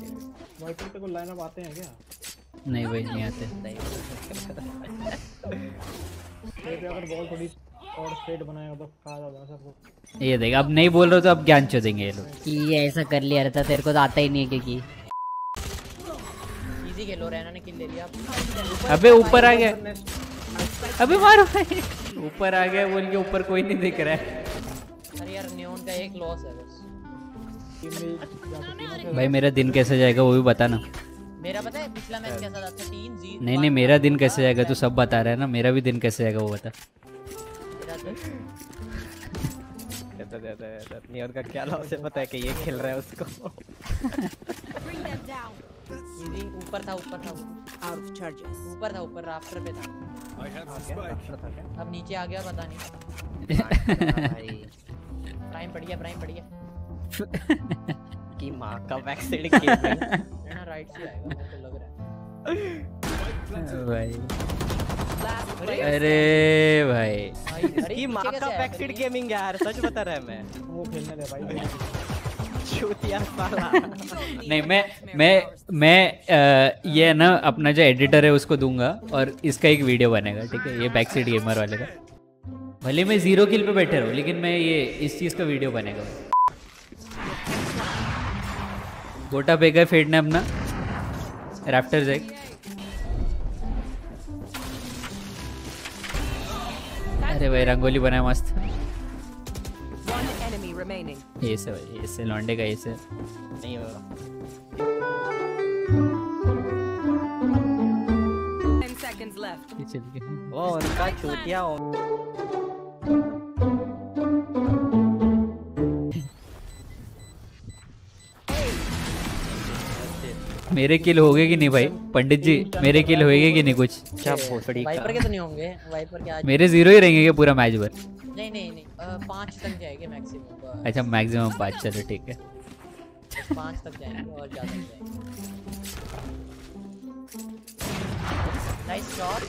Wiper पे को lineup आते हैं क्या? नहीं भाई नहीं आते। नहीं तो अगर बॉल थोड़ी और स्ट्रेट बनाएगा तो खा जाएगा सबको। ये देख अब नहीं बोल रहे तो अब ज्ञान चोदेंगे ये लोग कि ये ऐसा कर लिया रहता तेरे को तो आता ही नहीं है क्योंकि इजी खेलो। रैना ने किल ले लिया। अबे ऊपर आ गया। अबे मारो भाई ऊपर आ गया। बोल के ऊपर कोई नहीं दिख रहा है। अरे यार नियॉन का एक लॉस है बस। भाई मेरा दिन कैसे जाएगा वो भी बताना। मेरा पता है पिछला मैच कैसा था? 3-0। नहीं नहीं मेरा दिन कैसे जाएगा तो सब बता रहा है ना। मेरा भी दिन कैसे जाएगा वो बता। नियर का क्या लॉस है? पता है कि ये खेल रहा है उसको। ऊपर था राफ्टर पे था। अब नीचे आ गया पता नहीं। प्राइम पड़ गया की माँ का बैकसाइड ना राइट से आएगा तो लग रहा है भाई। अरे भाई की माँ का बैकसाइड गेमिंग यार सच बता रहा है मैं। वो खेलने दे भाई चूतिया साला। नहीं मैं ये ना अपना जो एडिटर है उसको दूंगा और इसका एक वीडियो बनेगा ठीक है। ये बैकसाइड गेमर वाले का भले मैं 0 किल पे बैठे रहूँ लेकिन मैं ये इस चीज का वीडियो बनेगा। गोटा पे गए फेड ने अपना रैप्टर जैक। अरे भाई रंगोली बनाया मस्त। ये से भाई ये से लौंडे का ये से नहीं होगा। वो उनका चूतिया हो। मेरे किल हो गए कि नहीं भाई पंडित जी? मेरे किल होएंगे कि नहीं? कुछ वाइपर के तो नहीं होंगे। वाइपर के आज मेरे 0 ही रहेंगे पूरा मैच भर। नहीं नहीं नहीं 5 तक जाएंगे मैक्सिमम। अच्छा मैक्सिमम 5 चलो ठीक है 5 तक जाएंगे और ज्यादा जाएंगे। Nice shot.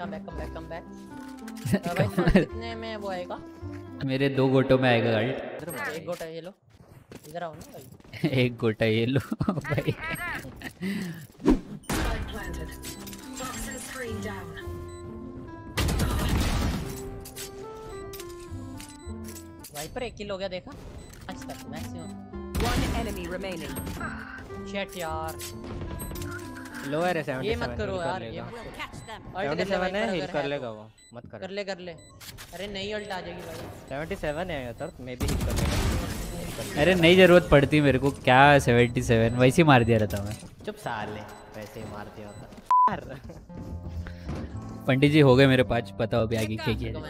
Come back. कितने में वो आएगा? मेरे 2 गोटों में आएगा गाइस। एक गोटा ये लो इधर आओ ना भाई। एक गोटा ये लो भाई। वाइपर एक किल हो गया देखा आज तक मैक्सिमम। 1 enemy remaining. शिट यार लोअर है 77। ये मत करो यार ये मत करो। 77 है हिल कर लेगा वो। मत कर कर ले। अरे नहीं अल्ट आ जाएगी भाई। 77 है यार मे बी हिल कर लेगा। अरे नहीं जरूरत पड़ती मेरे को क्या 77 वैसे ही मार दिया रहता मैं। चुप साले वैसे ही मार दिया होता। पंडित जी हो गए मेरे 5 बताओ अभी आगे क्या किया जाए।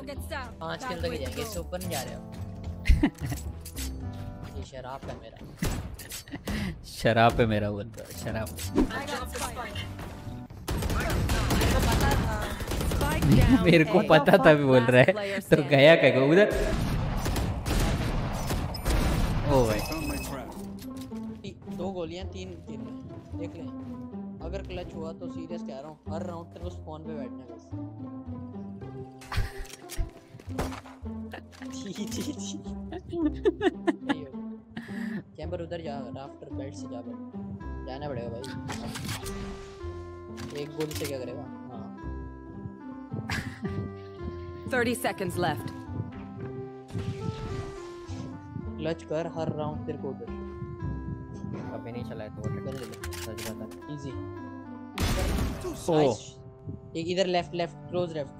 5 किल तक जाएंगे इससे ऊपर नहीं जा रहे हो। ये शराब है मेरा। शराब है मेरा बोलता है शराब। मेरे को पता था भी बोल रहा है तो गया क्या उधर। ओ भाई 2 गोलियां 3 देख ले। अगर क्लच हुआ तो सीरियस कह रहा हूं हर राउंड तेरे को स्पॉन पे बैठना बस। जी चैंबर उधर जा राफ्टर बेल्ट से जा जाना पड़ेगा भाई। एक गोल से क्या करेगा? हां 30 seconds left। क्लच कर हर राउंड तेरे को उधर। अबे नहीं चला है तो वाटर कर सच बता इजी। ओ एक इधर left close left.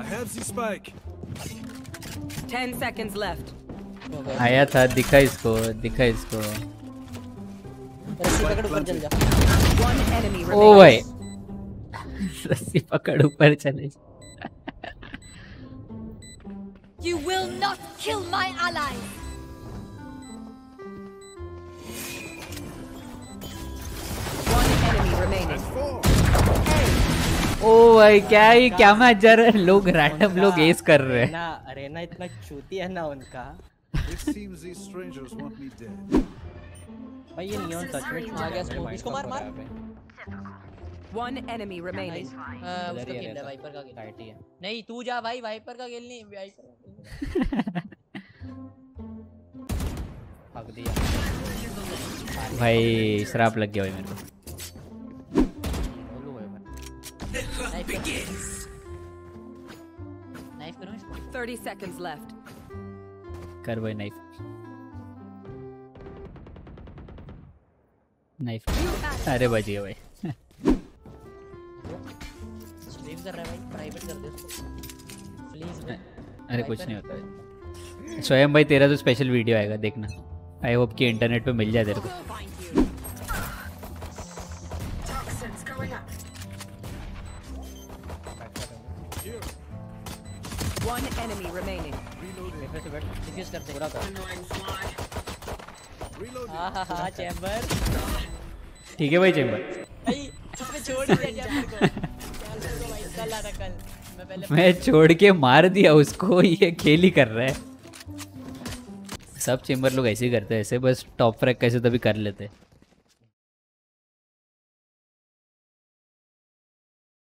I have the spike. 10 seconds left. आया था दिखा इसको रस्सी पकड़ ऊपर चल जा। 1 एनिमी रिमेनिंग। ओ भाई रस्सी पकड़ ऊपर चले। You will not kill my ally. One enemy remaining. Oh भाई क्या मैच जा रहा है। लोग एस कर रहे हैं ना। अरेना इतना चूती है ना उनका। भाई ये नियॉन सच में आ गया। इसको मार। One enemy remaining. उसका किल है वाइपर का किल है। नहीं तू जा भाई वाइपर का किल नहीं वाइपर। भाग दिया। भाई शराब लग गया भाई मेरे को। कर भाई नाइफ नाइफ। अरे बच गया भाई। कर रहा है भाई, प्राइवेट कर दे उसको प्लीज। अरे कुछ नहीं होता है स्वयं भाई, तेरा तो स्पेशल वीडियो आएगा देखना। आई होप कि इंटरनेट पे मिल जाए तेरे को। One enemy remaining. Defuse करते पूरा कर। हां चैम्बर ठीक है भाई, चैम्बर भाई छोड़ दिया चैम्बर को। कल मैं छोड़ के मार दिया उसको, ये खेल ही कर रहा है। सब चैम्बर लोग ऐसे ही करते हैं, ऐसे बस टॉप फ्रैग कैसे तभी कर लेते हैं।